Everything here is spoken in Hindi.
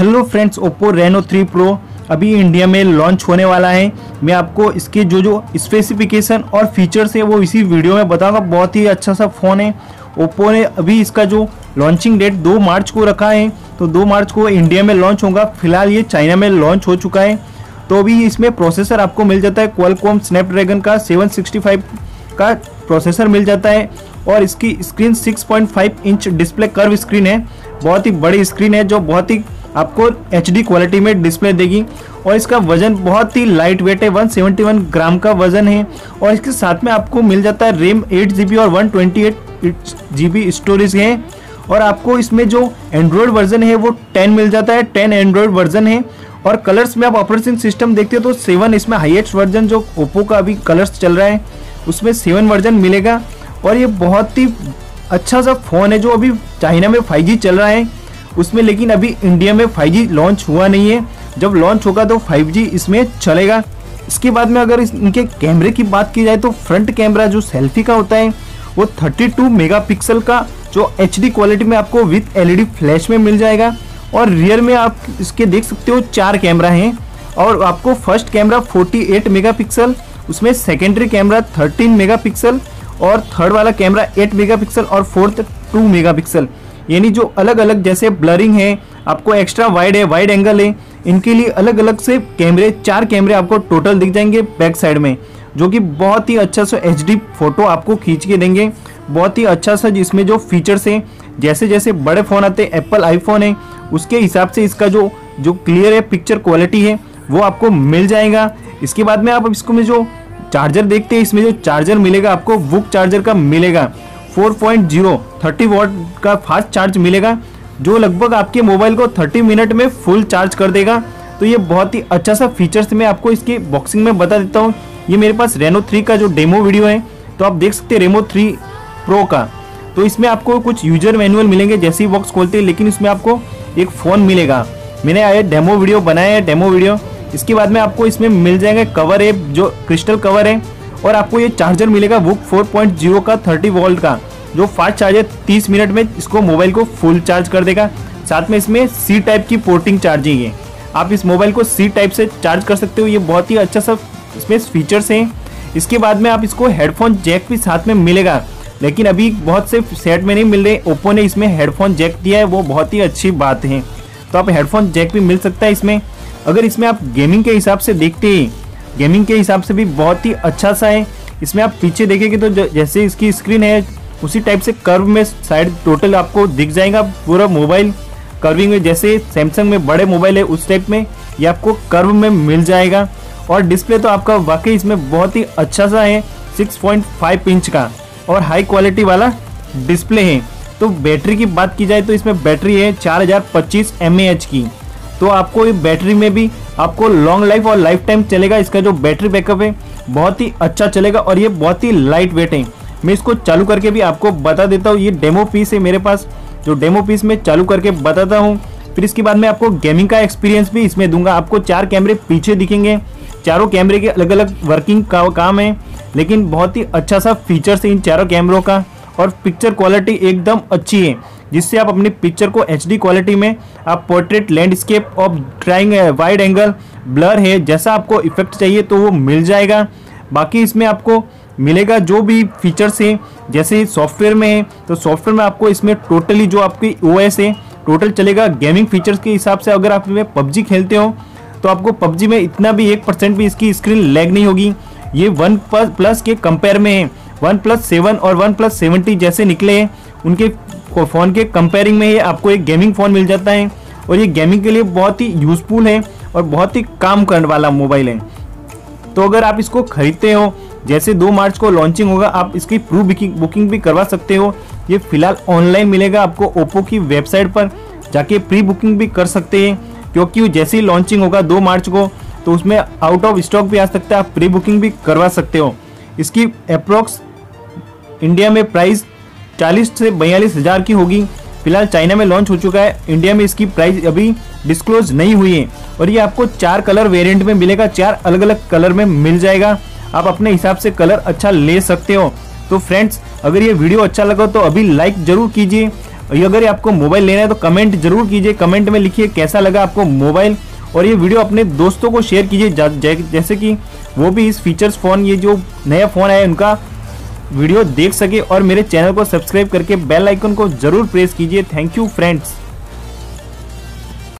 Hello friends, Oppo Reno 3 pro अभी इंडिया में लॉन्च होने वाला है। मैं आपको इसके जो स्पेसिफिकेशन और फीचर्स है वो इसी वीडियो में बताऊंगा। बहुत ही अच्छा सा फ़ोन है। ओप्पो ने अभी इसका जो लॉन्चिंग डेट 2 मार्च को रखा है, तो 2 मार्च को इंडिया में लॉन्च होगा। फिलहाल ये चाइना में लॉन्च हो चुका है। तो अभी इसमें प्रोसेसर आपको मिल जाता है क्वालकॉम स्नैपड्रैगन का 765 का प्रोसेसर मिल जाता है और इसकी screen 6.5 inch display curve screen है। बहुत ही बड़ी स्क्रीन है जो बहुत ही आपको HD क्वालिटी में डिस्प्ले देगी और इसका वज़न बहुत ही लाइट वेट है, 171 ग्राम का वज़न है। और इसके साथ में आपको मिल जाता है रैम 8GB और 128GB स्टोरेज है। और आपको इसमें जो एंड्रॉयड वर्जन है वो 10 मिल जाता है, 10 एंड्रॉयड वर्जन है। और कलर्स में आप ऑपरेटिंग सिस्टम देखते हो तो 7 इसमें हाईएस्ट वर्जन जो ओप्पो का अभी कलर्स चल रहा है उसमें 7 वर्जन मिलेगा। और ये बहुत ही अच्छा सा फ़ोन है जो अभी चाइना में 5G चल रहा है उसमें, लेकिन अभी इंडिया में 5G लॉन्च हुआ नहीं है। जब लॉन्च होगा तो 5G इसमें चलेगा। इसके बाद में अगर इनके कैमरे की बात की जाए तो फ्रंट कैमरा जो सेल्फी का होता है वो 32 मेगापिक्सल का जो HD क्वालिटी में आपको विथ LED फ्लैश में मिल जाएगा। और रियर में आप इसके देख सकते हो 4 कैमरा हैं और आपको फर्स्ट कैमरा 48 मेगापिक्सल, उसमें सेकेंडरी कैमरा 13 मेगापिक्सल और थर्ड वाला कैमरा 8 मेगापिक्सल और फोर्थ 2 मेगापिक्सल। यानी जो अलग अलग जैसे ब्लरिंग है, आपको एक्स्ट्रा वाइड है, वाइड एंगल है, इनके लिए अलग अलग से कैमरे 4 कैमरे आपको टोटल दिख जाएंगे बैक साइड में, जो कि बहुत ही अच्छा सा HD फोटो आपको खींच के देंगे। बहुत ही अच्छा सा जिसमें जो फीचर्स हैं, जैसे जैसे बड़े फ़ोन आते हैं, एप्पल आईफोन है, उसके हिसाब से इसका जो क्लियर है पिक्चर क्वालिटी है वो आपको मिल जाएगा। इसके बाद में आप इसको में जो चार्जर देखते हैं, इसमें जो चार्जर मिलेगा आपको वुक चार्जर का मिलेगा 4.0 30 वाट का फास्ट चार्ज मिलेगा जो लगभग आपके मोबाइल को 30 मिनट में फुल चार्ज कर देगा। तो ये बहुत ही अच्छा सा फीचर्स मैं आपको इसकी बॉक्सिंग में बता देता हूँ। ये मेरे पास रेनो 3 का जो डेमो वीडियो है, तो आप देख सकते हैं रेनो 3 प्रो का। तो इसमें आपको कुछ यूजर मैनुअल मिलेंगे जैसे ही बॉक्स खोलते हैं, लेकिन इसमें आपको एक फ़ोन मिलेगा। मैंने ये डेमो वीडियो बनाया है, डेमो वीडियो। इसके बाद में आपको इसमें मिल जाएंगे कवर है जो क्रिस्टल कवर है और आपको ये चार्जर मिलेगा वुक 4.0 का 30 वोल्ट का जो फास्ट चार्जर 30 मिनट में इसको मोबाइल को फुल चार्ज कर देगा। साथ में इसमें C टाइप की पोर्टिंग चार्जिंग है, आप इस मोबाइल को C टाइप से चार्ज कर सकते हो। ये बहुत ही अच्छा सा इसमें फीचर्स हैं। इसके बाद में आप इसको हेडफोन जैक भी साथ में मिलेगा, लेकिन अभी बहुत से सेट में नहीं मिल रहे। ओप्पो ने इसमें हेडफोन जैक दिया है, वो बहुत ही अच्छी बात है। तो आप हेडफोन जैक भी मिल सकता है इसमें। अगर इसमें आप गेमिंग के हिसाब से देखते हैं, गेमिंग के हिसाब से भी बहुत ही अच्छा सा है। इसमें आप पीछे देखेंगे तो जैसे इसकी स्क्रीन है उसी टाइप से कर्व में साइड टोटल आपको दिख जाएगा पूरा मोबाइल कर्विंग में। जैसे सैमसंग में बड़े मोबाइल है उस टाइप में ये आपको कर्व में मिल जाएगा। और डिस्प्ले तो आपका वाकई इसमें बहुत ही अच्छा सा है, 6.5 इंच का और हाई क्वालिटी वाला डिस्प्ले है। तो बैटरी की बात की जाए तो इसमें बैटरी है 4025 mAh की, तो आपको ये बैटरी में भी आपको लॉन्ग लाइफ और लाइफ टाइम चलेगा। इसका जो बैटरी बैकअप है बहुत ही अच्छा चलेगा और ये बहुत ही लाइट वेट है। मैं इसको चालू करके भी आपको बता देता हूँ। ये डेमो पीस है मेरे पास, जो डेमो पीस में चालू करके बताता हूँ। फिर इसके बाद मैं आपको गेमिंग का एक्सपीरियंस भी इसमें दूंगा। आपको 4 कैमरे पीछे दिखेंगे, चारों कैमरे के अलग अलग वर्किंग का काम है, लेकिन बहुत ही अच्छा सा फीचर्स है इन चारों कैमरों का। और पिक्चर क्वालिटी एकदम अच्छी है जिससे आप अपनी पिक्चर को HD क्वालिटी में आप पोर्ट्रेट, लैंडस्केप और ड्राइंग, वाइड एंगल, ब्लर है, जैसा आपको इफेक्ट चाहिए तो वो मिल जाएगा। बाकी इसमें आपको मिलेगा जो भी फीचर्स हैं, जैसे सॉफ्टवेयर में है तो सॉफ्टवेयर में आपको इसमें टोटली जो आपकी OS है टोटल चलेगा। गेमिंग फीचर्स के हिसाब से अगर आप इसमें PUBG खेलते हो तो आपको PUBG में इतना भी 1% भी इसकी स्क्रीन लैग नहीं होगी। ये OnePlus के कंपेयर में है, OnePlus 7 और OnePlus 7T जैसे निकले हैं उनके फ़ोन के कंपेयरिंग में ये आपको एक गेमिंग फ़ोन मिल जाता है। और ये गेमिंग के लिए बहुत ही यूज़फुल है और बहुत ही काम करने वाला मोबाइल है। तो अगर आप इसको खरीदते हो, जैसे 2 मार्च को लॉन्चिंग होगा, आप इसकी प्री बुकिंग भी करवा सकते हो। ये फ़िलहाल ऑनलाइन मिलेगा, आपको ओप्पो की वेबसाइट पर जाके प्री बुकिंग भी कर सकते हैं, क्योंकि जैसे ही लॉन्चिंग होगा 2 मार्च को तो उसमें आउट ऑफ स्टॉक भी आ सकता है। आप प्री बुकिंग भी करवा सकते हो। इसकी अप्रॉक्स इंडिया में प्राइस 40 से 42 हज़ार की होगी। फिलहाल चाइना में लॉन्च हो चुका है, इंडिया में इसकी प्राइस अभी डिस्क्लोज नहीं हुई है। और ये आपको 4 कलर वेरिएंट में मिलेगा, 4 अलग अलग कलर में मिल जाएगा। आप अपने हिसाब से कलर अच्छा ले सकते हो। तो फ्रेंड्स, अगर ये वीडियो अच्छा लगा तो अभी लाइक ज़रूर कीजिए। और अगर आपको मोबाइल लेना है तो कमेंट जरूर कीजिए, कमेंट में लिखिए कैसा लगा आपको मोबाइल, और ये वीडियो अपने दोस्तों को शेयर कीजिए जैसे कि वो भी इस फीचर्स फ़ोन, ये जो नया फ़ोन है उनका वीडियो देख सके। और मेरे चैनल को सब्सक्राइब करके बेल आइकन को जरूर प्रेस कीजिए। Thank you friends.